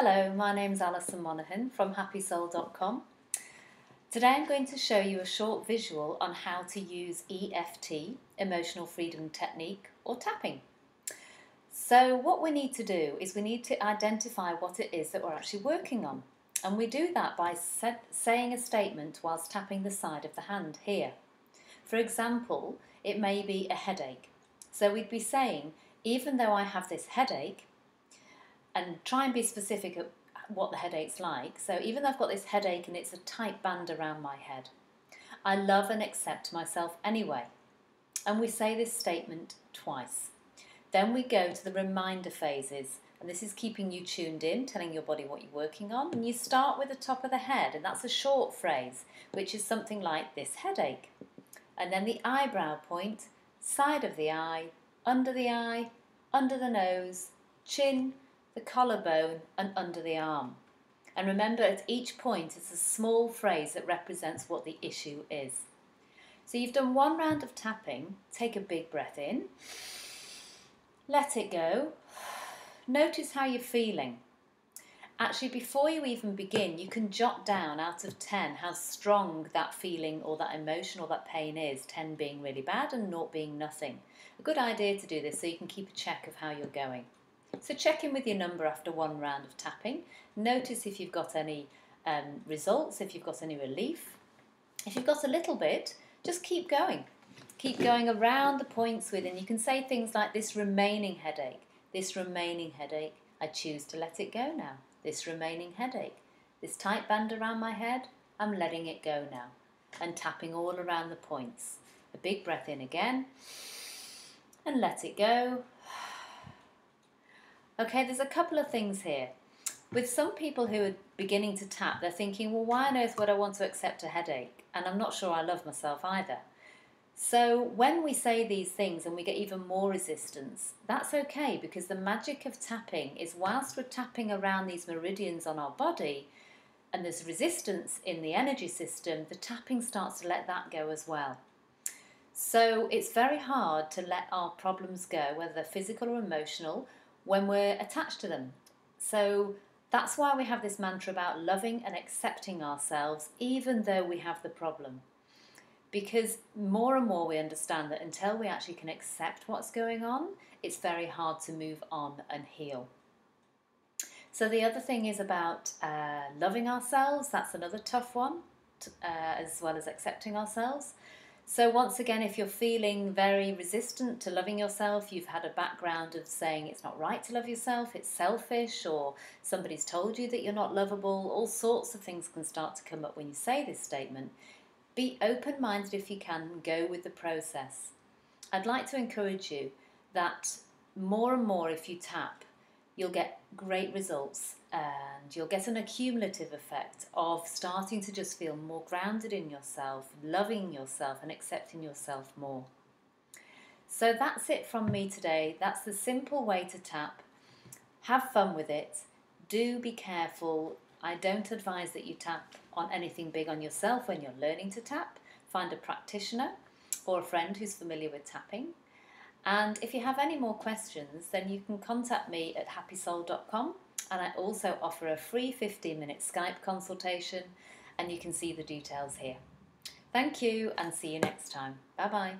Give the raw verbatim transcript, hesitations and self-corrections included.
Hello, my name is Alison Monaghan from happy soul dot com. Today I'm going to show you a short visual on how to use E F T, Emotional Freedom Technique, or tapping. So what we need to do is we need to identify what it is that we're actually working on. And we do that by saying a statement whilst tapping the side of the hand here. For example, it may be a headache. So we'd be saying, even though I have this headache, and try and be specific at what the headache's like. So even though I've got this headache and it's a tight band around my head, I love and accept myself anyway. And we say this statement twice. Then we go to the reminder phases. And this is keeping you tuned in, telling your body what you're working on. And you start with the top of the head, and that's a short phrase, which is something like this headache. And then the eyebrow point, side of the eye, under the eye, under the nose, chin, the collarbone and under the arm. And remember, at each point it's a small phrase that represents what the issue is. So you've done one round of tapping. Take a big breath in, let it go. Notice how you're feeling. Actually, before you even begin, you can jot down out of ten how strong that feeling or that emotion or that pain is, ten being really bad and naught being nothing. A good idea to do this so you can keep a check of how you're going. So check in with your number after one round of tapping. Notice if you've got any um, results, if you've got any relief. If you've got a little bit, just keep going. Keep going around the points within. You can say things like this remaining headache, this remaining headache, I choose to let it go now. This remaining headache, this tight band around my head, I'm letting it go now. And tapping all around the points. A big breath in again and let it go. Okay, there's a couple of things here. With some people who are beginning to tap, they're thinking, well, why on earth would I want to accept a headache? And I'm not sure I love myself either. So when we say these things and we get even more resistance, that's okay, because the magic of tapping is whilst we're tapping around these meridians on our body and there's resistance in the energy system, the tapping starts to let that go as well. So it's very hard to let our problems go, whether they're physical or emotional, when we're attached to them. So that's why we have this mantra about loving and accepting ourselves even though we have the problem. Because more and more we understand that until we actually can accept what's going on, it's very hard to move on and heal. So the other thing is about uh, loving ourselves. That's another tough one, uh, as well as accepting ourselves. So once again, if you're feeling very resistant to loving yourself, you've had a background of saying it's not right to love yourself, it's selfish, or somebody's told you that you're not lovable, all sorts of things can start to come up when you say this statement. Be open-minded if you can and go with the process. I'd like to encourage you that more and more if you tap, you'll get great results and you'll get an accumulative effect of starting to just feel more grounded in yourself, loving yourself and accepting yourself more. So that's it from me today. That's the simple way to tap. Have fun with it. Do be careful. I don't advise that you tap on anything big on yourself when you're learning to tap. Find a practitioner or a friend who's familiar with tapping. And if you have any more questions, then you can contact me at happy soul dot com, and I also offer a free fifteen minute Skype consultation, and you can see the details here. Thank you and see you next time. Bye bye.